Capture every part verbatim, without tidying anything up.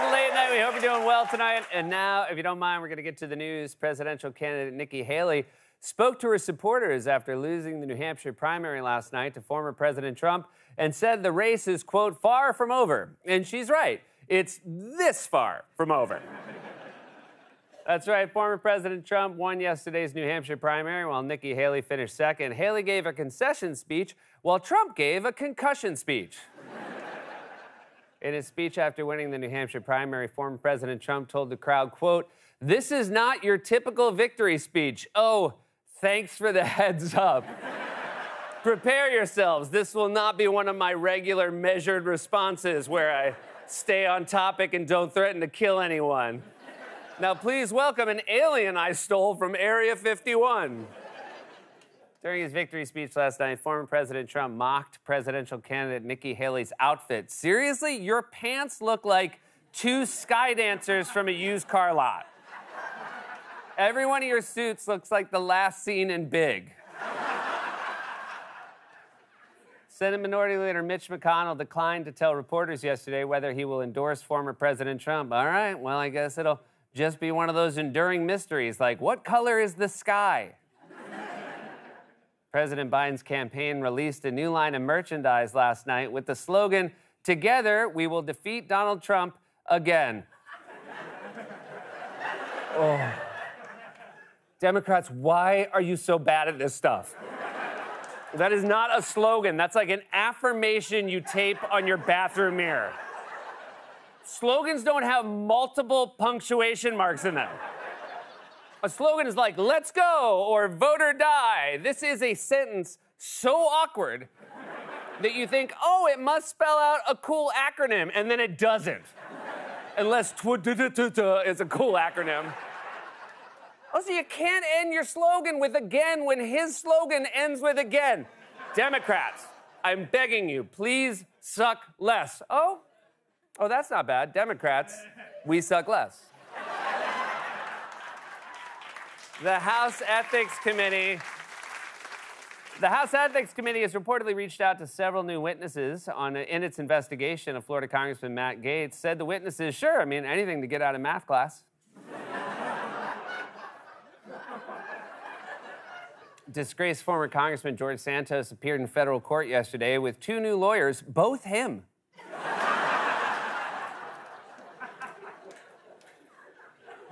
It's late night. We hope you're doing well tonight. And now, if you don't mind, we're going to get to the news. Presidential candidate Nikki Haley spoke to her supporters after losing the New Hampshire primary last night to former President Trump and said the race is, quote, far from over. And she's right. It's this far from over. That's right. Former President Trump won yesterday's New Hampshire primary while Nikki Haley finished second. Haley gave a concession speech while Trump gave a concussion speech. In his speech after winning the New Hampshire primary, former President Trump told the crowd, quote, "This is not your typical victory speech. Oh, thanks for the heads up. Prepare yourselves. This will not be one of my regular measured responses where I stay on topic and don't threaten to kill anyone. Now, please welcome an alien I stole from Area fifty-one. During his victory speech last night, former President Trump mocked presidential candidate Nikki Haley's outfit. Seriously? Your pants look like two sky dancers from a used car lot. Every one of your suits looks like the last scene in Big. Senate Minority Leader Mitch McConnell declined to tell reporters yesterday whether he will endorse former President Trump. All right, well, I guess it'll just be one of those enduring mysteries, like, what color is the sky? President Biden's campaign released a new line of merchandise last night with the slogan, "Together we will defeat Donald Trump again." Oh. Democrats, why are you so bad at this stuff? That is not a slogan. That's like an affirmation you tape on your bathroom mirror. Slogans don't have multiple punctuation marks in them. A slogan is like, "Let's go," or "Vote or die." This is a sentence so awkward that you think, oh, it must spell out a cool acronym, and then it doesn't. Unless twa-da-da-da-da is a cool acronym. Also, you can't end your slogan with "again" when his slogan ends with "again." Democrats, I'm begging you, please suck less. Oh? Oh, that's not bad. Democrats, we suck less. The House Ethics Committee... The House Ethics Committee has reportedly reached out to several new witnesses on a, in its investigation of Florida Congressman Matt Gaetz. Said the witnesses, sure, I mean, anything to get out of math class. Disgraced former Congressman George Santos appeared in federal court yesterday with two new lawyers, both him.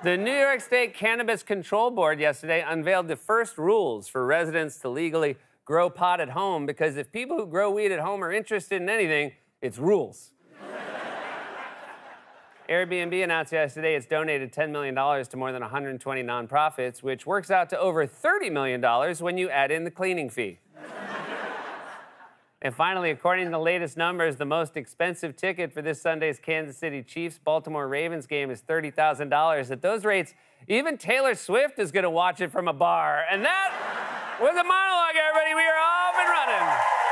The New York State Cannabis Control Board yesterday unveiled the first rules for residents to legally grow pot at home, because if people who grow weed at home are interested in anything, it's rules. Airbnb announced yesterday it's donated ten million dollars to more than one hundred twenty nonprofits, which works out to over thirty million dollars when you add in the cleaning fee. And finally, according to the latest numbers, the most expensive ticket for this Sunday's Kansas City Chiefs-Baltimore Ravens game is thirty thousand dollars. At those rates, even Taylor Swift is going to watch it from a bar. And that was a monologue, everybody. We are off and running.